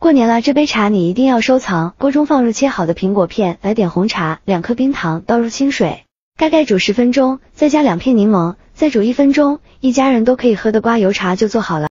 过年了，这杯茶你一定要收藏。锅中放入切好的苹果片，来点红茶，2颗冰糖，倒入清水，大概煮10分钟，再加2片柠檬，再煮1分钟，一家人都可以喝的瓜油茶就做好了。